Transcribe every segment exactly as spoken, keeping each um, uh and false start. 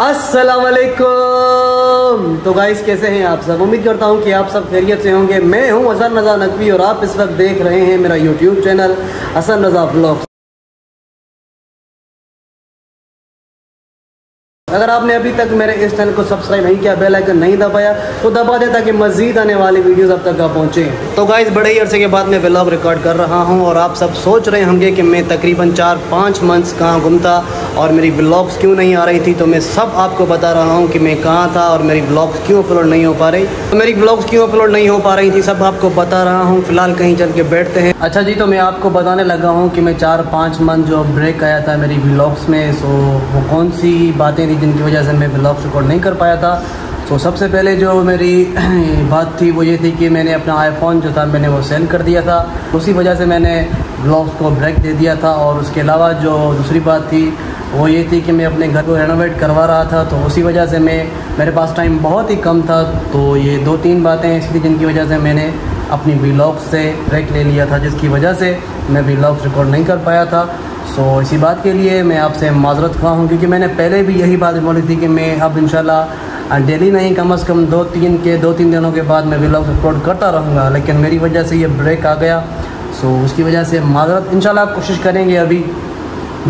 अस्सलाम वालेकुम। तो गाइस कैसे हैं आप सब, उम्मीद करता हूं कि आप सब खैरियत से होंगे। मैं हूं हसन रजा नकवी और आप इस वक्त देख रहे हैं मेरा YouTube channel Hasan Raza blog. अगर आपने अभी तक मेरे इस चैनल को सब्सक्राइब नहीं किया, बेल आइकन नहीं दबाया तो दबा दे ताकि मजीद आने वाली वीडियोस आप तक पहुँचें। तो गाइस बड़े ही अरसे के बाद मैं व्लॉग रिकॉर्ड कर रहा हूं और आप सब सोच रहे होंगे कि मैं तकरीबन चार पाँच मंथ्स कहाँ घूमता और मेरी व्लॉग्स क्यों नहीं आ रही थी। तो मैं सब आपको बता रहा हूँ कि मैं कहाँ था और मेरी व्लॉग्स क्यों अपलोड नहीं हो पा रही। तो मेरी व्लॉग्स क्यों अपलोड नहीं हो पा रही थी सब आपको बता रहा हूँ। फिलहाल कहीं चल के बैठते हैं। अच्छा जी, तो मैं आपको बताने लगा हूँ कि मैं चार पाँच मंथ जो ब्रेक आया था मेरी व्लॉग्स में, सो वो कौन सी बातें जिनकी वजह से मैं व्लॉग रिकॉर्ड नहीं कर पाया था। तो सबसे पहले जो मेरी बात थी वो ये थी कि मैंने अपना आईफोन जो था मैंने वो सेल कर दिया था, उसी वजह से मैंने व्लॉग्स को ब्रेक दे दिया था। और उसके अलावा जो दूसरी बात थी वो ये थी कि मैं अपने घर को रेनोवेट करवा रहा था, तो उसी वजह से मैं मेरे पास टाइम बहुत ही कम था। तो ये दो तीन बातें ऐसी थी जिनकी वजह से मैंने अपनी व्लॉग्स से ब्रेक ले लिया था, जिसकी वजह से मैं व्लॉग्स रिकॉर्ड नहीं कर पाया था। सो so, इसी बात के लिए मैं आपसे माजरत खा हूँ, क्योंकि मैंने पहले भी यही बात बोली थी कि मैं अब इंशाल्लाह डेली नहीं कम अज़ कम दो तीन के दो तीन दिनों के बाद मैं व्लॉग अपलोड करता रहूँगा, लेकिन मेरी वजह से ये ब्रेक आ गया। सो so, उसकी वजह से माजरत, इंशाल्लाह कोशिश करेंगे। अभी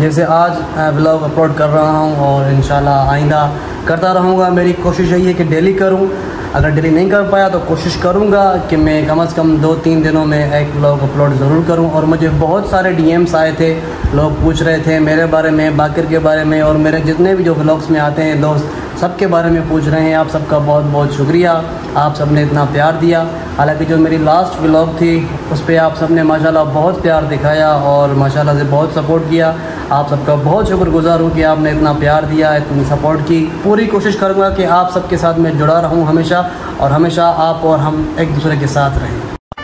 जैसे आज व्लॉग अपलोड कर रहा हूँ और इंशाल्लाह आइंदा करता रहूँगा। मेरी कोशिश यही है कि डेली करूँ, अगर डेली नहीं कर पाया तो कोशिश करूँगा कि मैं कम अज़ कम दो तीन दिनों में एक व्लॉग अपलोड ज़रूर करूँ। और मुझे बहुत सारे डीएम्स आए थे, लोग पूछ रहे थे मेरे बारे में, बाकिर के बारे में, और मेरे जितने भी जो व्लॉग्स में आते हैं दोस्त सबके बारे में पूछ रहे हैं। आप सबका बहुत बहुत शुक्रिया, आप सब ने इतना प्यार दिया। हालांकि जो मेरी लास्ट व्लॉग थी उस पर आप सब ने माशाल्लाह बहुत प्यार दिखाया और माशाल्लाह से बहुत सपोर्ट किया। आप सबका बहुत शुक्रगुजार हूँ कि आपने इतना प्यार दिया, इतनी सपोर्ट की। पूरी कोशिश करूँगा कि आप सबके साथ मैं जुड़ा रहूँ हमेशा, और हमेशा आप और हम एक दूसरे के साथ रहें।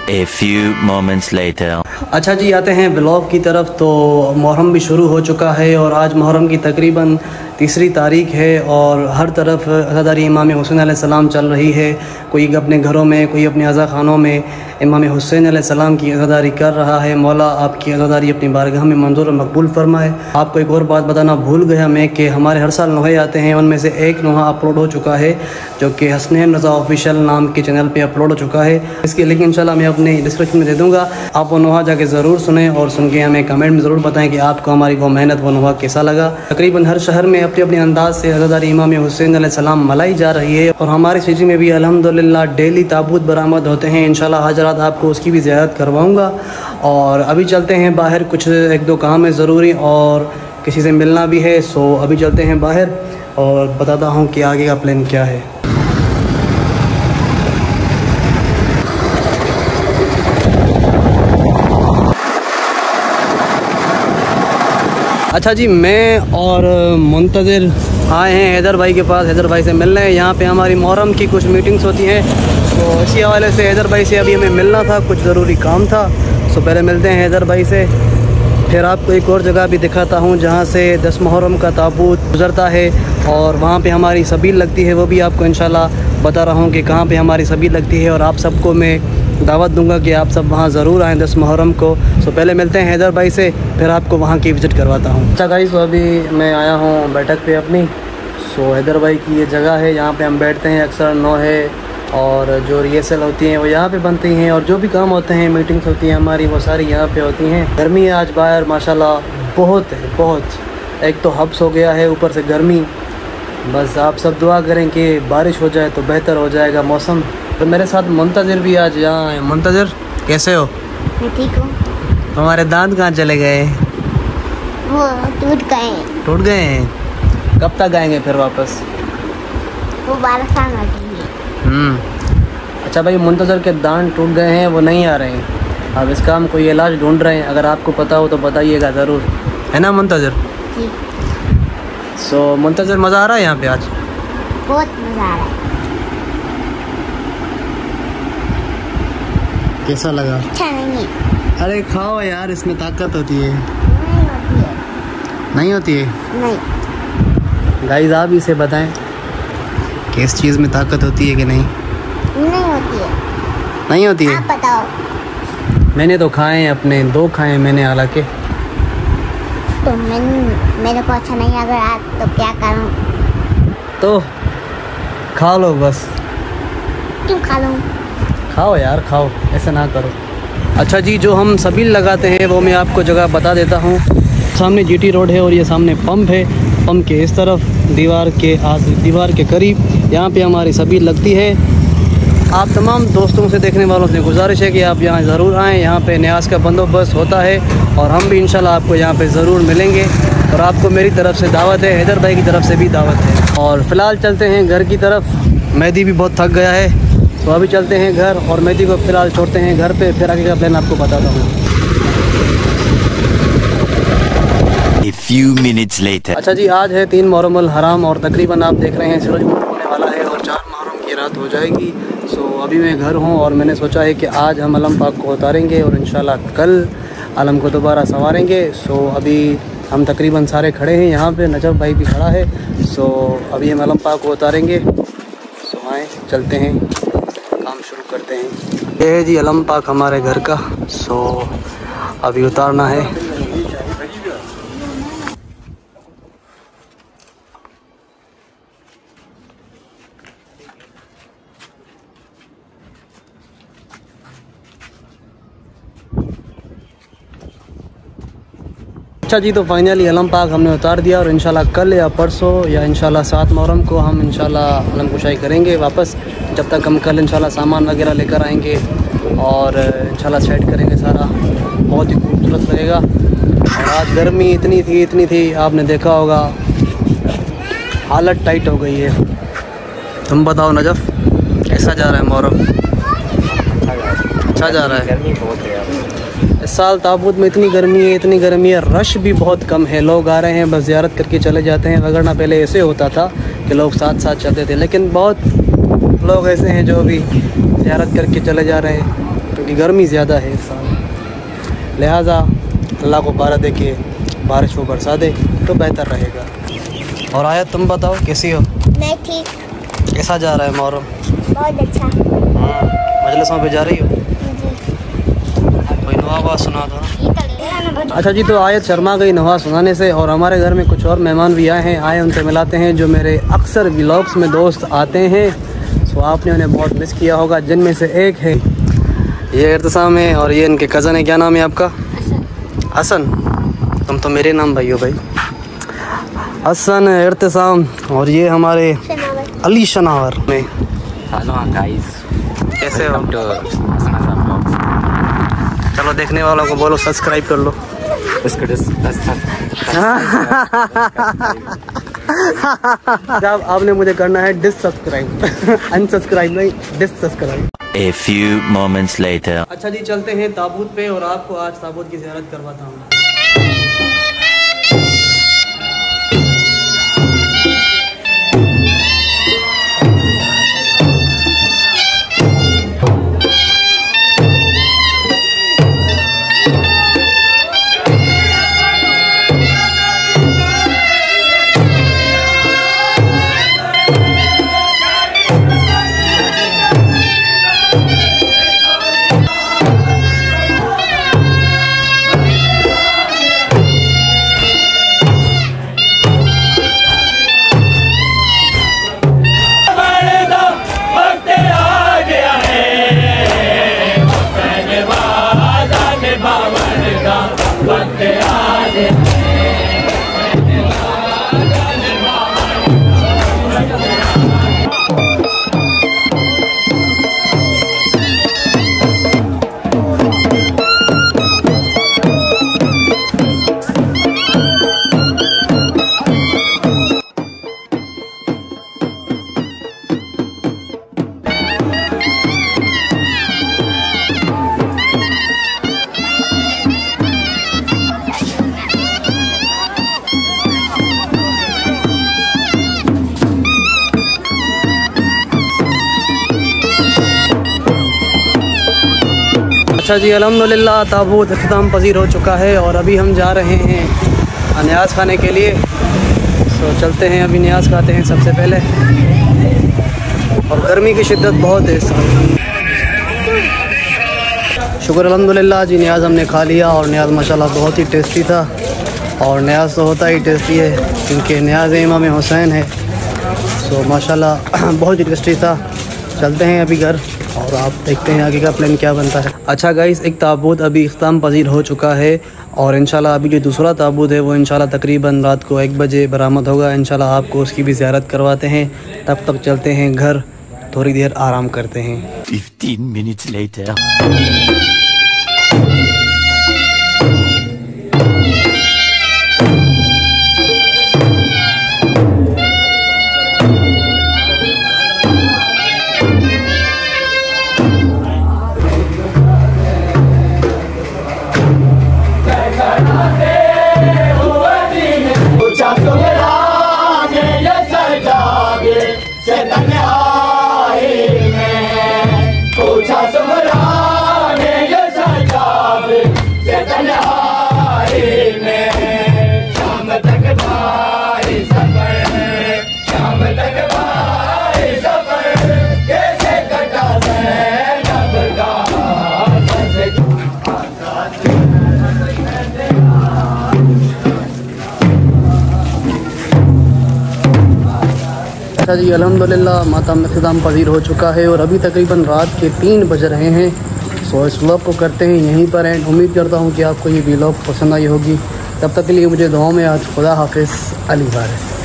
A few moments later. अच्छा जी, आते हैं ब्लॉग की तरफ। तो मुहर्रम भी शुरू हो चुका है और आज मुहर्रम की तकरीबन तीसरी तारीख है और हर तरफ अज़ादारी इमाम हुसैन अलैहिस्सलाम चल रही है। कोई अपने घरों में, कोई अपने अज़ा खानों में इमाम हुसैन अलैहिस्सलाम की अज़ादारी कर रहा है। मौला आपकी अज़ादारी अपनी बारगाह में मंजूर और मकबूल फरमाए। आपको एक और बात बताना भूल गया मैं कि हमारे हर साल नोहे आते हैं, उनमें से एक नोहा अपलोड हो चुका है जो कि हसन रजा ऑफिशल नाम के चैनल पर अपलोड हो चुका है। इसकी लिंक इंशाल्लाह मैं अपने डिस्क्रिप्शन में दे दूँगा, आप वो नोहा जाके ज़रूर सुने और सुन के हमें कमेंट में ज़रूर बताएँ कि आपको हमारी वो मेहनत व नोहा कैसा लगा। तकरीबन हर शहर में अपने अपने अंदाज से हज़रत इमाम हुसैन अलैहिस्सलाम मलाई जा रही है और हमारे सिटी में भी अल्हम्दुलिल्लाह डेली ताबूत बरामद होते हैं। इंशाल्लाह आज रात आपको उसकी भी ज़ियारत करवाऊँगा। और अभी चलते हैं बाहर, कुछ एक दो काम है ज़रूरी और किसी से मिलना भी है। सो अभी चलते हैं बाहर और बताता हूँ कि आगे का प्लान क्या है। अच्छा जी, मैं और मुंतजर आए हैं हैदर भाई के पास, हैदर भाई से मिलने। यहाँ पे हमारी मुहर्रम की कुछ मीटिंग्स होती हैं, तो इसी हवाले से हैदर भाई से अभी हमें मिलना था, कुछ ज़रूरी काम था। सो पहले मिलते हैं हैदर भाई से, फिर आपको एक और जगह भी दिखाता हूँ जहाँ से दस मुहर्रम का ताबूत गुज़रता है और वहाँ पे हमारी सबील लगती है। वो भी आपको इंशाल्लाह बता रहा हूँ कि कहाँ पे हमारी सबील लगती है, और आप सबको मैं दावत दूंगा कि आप सब वहाँ ज़रूर आएँ दस मुहर्रम को। सो पहले मिलते हैं हैदर भाई से, फिर आपको वहाँ की विज़िट करवाता हूँ। अच्छा गाइस, अभी मैं आया हूँ बैठक पर अपनी। सो हैदर भाई की ये जगह है, यहाँ पर हम बैठते हैं अक्सर। नोहे और जो रिहर्सल होती हैं वो यहाँ पे बनती हैं, और जो भी काम होते हैं, मीटिंग्स होती हैं हमारी, वो सारी यहाँ पे होती हैं। गर्मी है आज बाहर माशाल्लाह बहुत है, बहुत। एक तो हब्स हो गया है, ऊपर से गर्मी। बस आप सब दुआ करें कि बारिश हो जाए तो बेहतर हो जाएगा मौसम। तो मेरे साथ मुंतजर भी आज यहाँ है। मुंतजर कैसे हो? मैं ठीक हूँ। हमारे दांत कहाँ चले गए? वो टूट गए। टूट गए हैं? कब तक आएँगे फिर वापस? वो बारह साल आगे। हम्म अच्छा भाई, मुंतजर के दांत टूट गए हैं, वो नहीं आ रहे हैं। अब इसका हम कोई इलाज ढूंढ रहे हैं, अगर आपको पता हो तो बताइएगा ज़रूर, है ना मुंतजर? जी। सो मुंतजर मज़ा आ रहा है यहाँ पे आज? बहुत मज़ा आ रहा है। कैसा लगा? अच्छा नहीं। अरे खाओ यार, इसमें ताकत होती है। नहीं होती है? नहीं। गाइस आप इसे बताएं कि इस चीज़ में ताकत होती है कि नहीं? नहीं होती है। नहीं होती है? आप बताओ। मैंने तो खाए हैं अपने, दो खाए हैं मैंने हालांकि। तो मैं मेरे को अच्छा नहीं, अगर आप तो क्या करूं? तो खा लो बस। तुम खा लो, खाओ यार खाओ, ऐसा ना करो। अच्छा जी, जो हम सभी लगाते हैं वो मैं आपको जगह बता देता हूँ। सामने जीटी रोड है और ये सामने पंप है, पंप के इस तरफ दीवार के आस दीवार के करीब यहाँ पे हमारी सभी लगती है। आप तमाम दोस्तों से, देखने वालों से गुजारिश है कि आप यहाँ ज़रूर आएँ। यहाँ पे न्याज का बंदोबस्त होता है और हम भी इंशाल्लाह आपको यहाँ पे ज़रूर मिलेंगे। और आपको मेरी तरफ़ से दावत है, हैदर भाई की तरफ से भी दावत है। और फ़िलहाल चलते हैं घर की तरफ। मेहदी भी बहुत थक गया है तो अभी चलते हैं घर और मेहदी को फ़िलहाल छोड़ते हैं घर पर, फिर आगे का प्लान आपको बताता हूँ। A few minutes later. अच्छा जी, आज है तीन मुहर्रम अल हराम और तकरीबन आप देख रहे हैं सूरज होने वाला है और चार मुहर्रम की रात हो जाएगी। सो so, अभी मैं घर हूँ और मैंने सोचा है कि आज हम अलम पाक को उतारेंगे और इंशाल्लाह कल अलम को दोबारा संवारेंगे। सो so, अभी हम तकरीबन सारे खड़े हैं यहाँ पे, नजब भाई भी खड़ा है। सो so, अभी हम अलम पाक को उतारेंगे। सो so, आए चलते हैं, काम शुरू करते हैं। ये है जी अलम पाक हमारे घर का। सो so, अभी उतारना है। अच्छा जी, तो फाइनली अलम पाक हमने उतार दिया और इंशाल्लाह कल या परसों या इंशाल्लाह सात मुहर्रम को हम इंशाल्लाह अलम कुशाई करेंगे वापस। जब तक हम कल इंशाल्लाह सामान वगैरह लेकर आएंगे और इंशाल्लाह सेट करेंगे सारा, बहुत ही खूबसूरत लगेगा। और आज गर्मी इतनी थी इतनी थी आपने देखा होगा, हालत टाइट हो गई है। तुम बताओ नजफ, कैसा जा रहा है मुहर्रम? अच्छा जा रहा है। इस साल ताबूत में इतनी गर्मी है, इतनी गर्मी है, रश भी बहुत कम है। लोग आ रहे हैं बस ज़ियारत करके चले जाते हैं, वगरना पहले ऐसे होता था कि लोग साथ साथ चलते थे। लेकिन बहुत लोग ऐसे हैं जो भी ज़ियारत करके चले जा रहे हैं क्योंकि गर्मी ज़्यादा है इस साल। लिहाजा अल्लाह को बारा दे के बारिश को बरसा दे तो बेहतर रहेगा। और आया, तुम बताओ कैसी हो? मैं ठीक। कैसा जा रहा है मुहर्रम? बहुत अच्छा। हाँ, मजलिसों पे जा रही हो? नोहा सुना था। अच्छा जी, तो आयत शर्मा गई नोहा सुनाने से। और हमारे घर में कुछ और मेहमान भी आए हैं, आए उनसे मिलाते हैं। जो मेरे अक्सर व्लॉग्स में दोस्त आते हैं, सो आपने उन्हें बहुत मिस किया होगा। जिनमें से एक है, ये इरतेसाम है और ये इनके कज़न है। क्या नाम है आपका? हसन। तुम तो मेरे नाम भाई हो भाई। हसन, इरतेसाम और ये हमारे अली शनावर में। कैसे हो? चलो देखने वालों को बोलो सब्सक्राइब कर लो। जब आपने मुझे करना है डिससब्सक्राइब, अनसब्सक्राइब नहीं, डिससब्सक्राइब। A few moments later. अच्छा जी, चलते हैं ताबूत पे और आपको आज ताबूत की ज़ियारत करवाता हूँ। अच्छा जी, अल्हम्दुलिल्लाह ताबूत इख्तिताम पजीर हो चुका है और अभी हम जा रहे हैं न्याज़ खाने के लिए। सो चलते हैं, अभी न्याज़ खाते हैं सबसे पहले। और गर्मी की शिद्दत बहुत है इस साल। शुक्र अल्हम्दुलिल्लाह जी, न्याज़ हमने खा लिया और न्याज़ माशाल्लाह बहुत ही टेस्टी था। और न्याज़ तो होता ही टेस्टी है क्योंकि न्याज़ इमाम हुसैन है। तो माशाल्लाह बहुत इंटरेस्टिंग था। चलते हैं अभी घर और आप देखते हैं आगे का प्लान क्या बनता है। अच्छा गाइस, एक ताबूत अभी इख्तिताम पजीर हो चुका है और इंशाल्लाह अभी जो दूसरा ताबूत है वो इंशाल्लाह तकरीबन रात को एक बजे बरामद होगा। इंशाल्लाह आपको उसकी भी ज़ियारत करवाते हैं। तब तक चलते हैं घर, थोड़ी देर आराम करते हैं। पंद्रह मिनट लेटर जी अल्हम्दुलिल्लाह मातम इख्तिताम पजीर हो चुका है और अभी तकरीबन रात के तीन बज रहे हैं। सो इस व्लॉग को करते हैं यहीं पर एंड। उम्मीद करता हूँ कि आपको ये व्लॉग पसंद आई होगी। तब तक के लिए मुझे दुआओं में आज खुदा हाफिज़ अली वारिस।